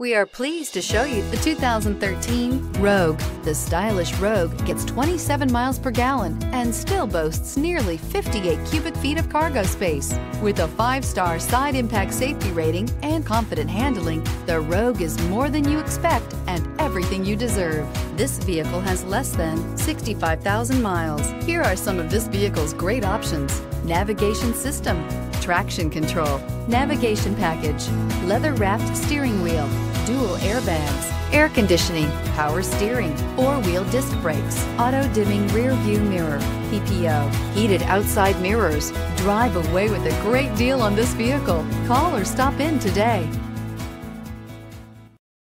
We are pleased to show you the 2013 Rogue. The stylish Rogue gets 27 miles per gallon and still boasts nearly 58 cubic feet of cargo space. With a 5-star side impact safety rating and confident handling, the Rogue is more than you expect and everything you deserve. This vehicle has less than 65,000 miles. Here are some of this vehicle's great options: navigation system, traction control, navigation package, leather-wrapped steering wheel, dual airbags, air conditioning, power steering, four-wheel disc brakes, auto-dimming rear-view mirror, PPO, heated outside mirrors. Drive away with a great deal on this vehicle. Call or stop in today.